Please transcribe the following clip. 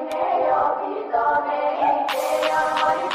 Meo, Meo, Meo, Meo,